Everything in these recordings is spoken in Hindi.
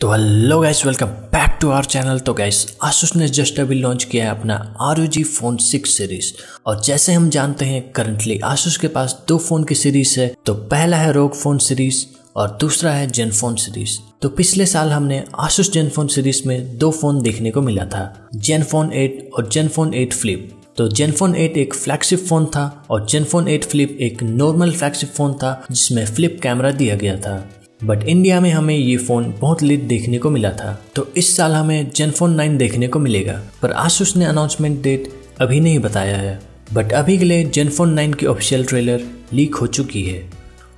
तो hello guys, welcome back to our channel. तो गाइस, आसूस ने जस्ट अभी लॉन्च किया है अपना ROG फोन 6 सीरीज। और जैसे हम जानते हैं करंटली आसूस के पास दो फोन की सीरीज है। तो पहला है ROG फोन सीरीज और दूसरा है ZenFone सीरीज। तो पिछले साल हमने आसूस ZenFone सीरीज में दो फोन देखने को मिला था, ZenFone 8 और ZenFone 8 फ्लिप। तो ZenFone 8 एक फ्लैगशिप फोन था और ZenFone 8 फ्लिप एक नॉर्मल फ्लैगशिप फोन था जिसमें फ्लिप कैमरा दिया गया था। बट इंडिया में हमें ये फोन बहुत लेट देखने को मिला था। तो इस साल हमें ZenFone 9 देखने को मिलेगा, पर आसूस ने अनाउंसमेंट डेट अभी नहीं बताया है। बट अभी के लिए ZenFone 9 की ऑफिशियल ट्रेलर लीक हो चुकी है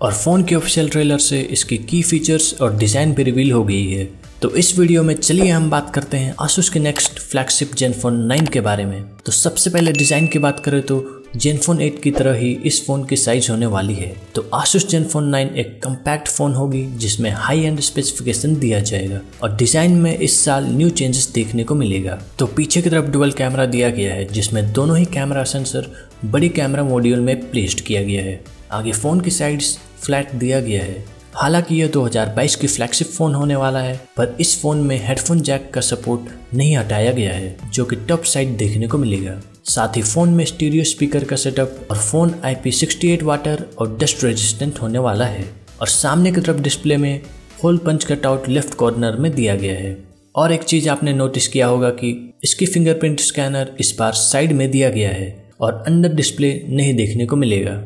और फोन की ऑफिशियल ट्रेलर से इसके की फीचर्स और डिज़ाइन भी रिवील हो गई है। तो इस वीडियो में चलिए हम बात करते हैं आसूस के नेक्स्ट फ्लैगशिप ZenFone 9 के बारे में। तो सबसे पहले डिज़ाइन की बात करें तो ZenFone 8 की तरह ही इस फोन की साइज होने वाली है। तो Asus ZenFone 9 एक कम्पैक्ट फोन होगी जिसमें हाई एंड स्पेसिफिकेशन दिया जाएगा और डिजाइन में इस साल न्यू चेंजेस देखने को मिलेगा। तो पीछे की तरफ डुअल कैमरा दिया गया है जिसमें दोनों ही कैमरा सेंसर बड़ी कैमरा मॉड्यूल में प्लेस्ड किया गया है। आगे फोन की साइड्स फ्लैट दिया गया है। हालांकि यह 2022 की फ्लैगशिप फोन होने वाला है, पर इस फोन में हेडफोन जैक का सपोर्ट नहीं हटाया गया है जो कि टॉप साइड देखने को मिलेगा। साथ ही फोन में स्टीरियो स्पीकर का सेटअप और फोन IP68 वाटर और डस्ट रेजिस्टेंट होने वाला है। और सामने की तरफ डिस्प्ले में hole punch cut out left corner में दिया गया है। और एक चीज आपने नोटिस किया होगा कि इसकी फिंगरप्रिंट स्कैनर इस बार साइड में दिया गया है और अंडर डिस्प्ले नहीं देखने को मिलेगा।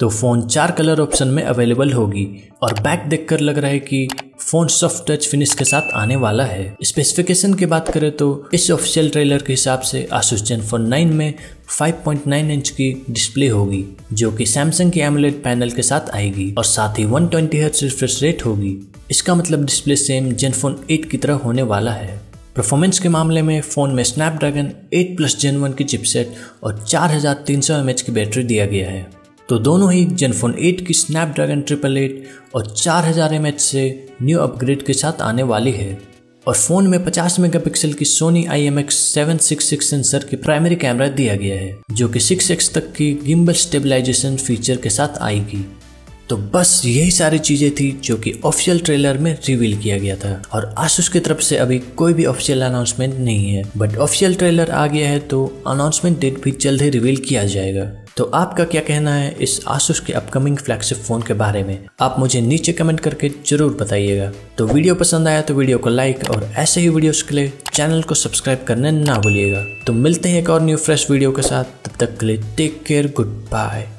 तो फोन 4 कलर ऑप्शन में अवेलेबल होगी। और बैक देखकर लग रहा है कि फोन सॉफ्ट टच फिनिश के साथ आने वाला है। स्पेसिफिकेशन की बात करें तो इस ऑफिशियल ट्रेलर के हिसाब से Asus ZenFone 9 में 5.9 इंच की डिस्प्ले होगी जो कि सैमसंग के AMOLED पैनल के साथ आएगी और साथ ही 120 हर्ट्ज रिफ्रेश रेट होगी। इसका मतलब डिस्प्ले सेम ZenFone 8 की तरह होने वाला है। परफॉर्मेंस के मामले में फ़ोन में स्नैपड्रैगन 8+ Gen 1 की चिपसेट और 4300 mAh की बैटरी दिया गया है। तो दोनों ही ZenFone 8 की स्नैपड्रैगन 888 और 4000 mAh से न्यू अपग्रेड के साथ आने वाली है। और फ़ोन में 50 मेगापिक्सल की Sony IMX766 सेंसर की प्राइमरी कैमरा दिया गया है जो कि 6x तक की गिम्बल स्टेबलाइजेशन फीचर के साथ आएगी। तो बस यही सारी चीज़ें थी जो कि ऑफिशियल ट्रेलर में रिवील किया गया था। और आसूस की तरफ से अभी कोई भी ऑफिशियल अनाउंसमेंट नहीं है, बट ऑफिशियल ट्रेलर आ गया है तो अनाउंसमेंट डेट भी जल्द ही रिवील किया जाएगा। तो आपका क्या कहना है इस आसूस के अपकमिंग फ्लैगशिप फ़ोन के बारे में, आप मुझे नीचे कमेंट करके ज़रूर बताइएगा। तो वीडियो पसंद आया तो वीडियो को लाइक और ऐसे ही वीडियोस के लिए चैनल को सब्सक्राइब करना ना भूलिएगा। तो मिलते हैं एक और न्यू फ्रेश वीडियो के साथ, तब तक के लिए टेक केयर, गुड बाय।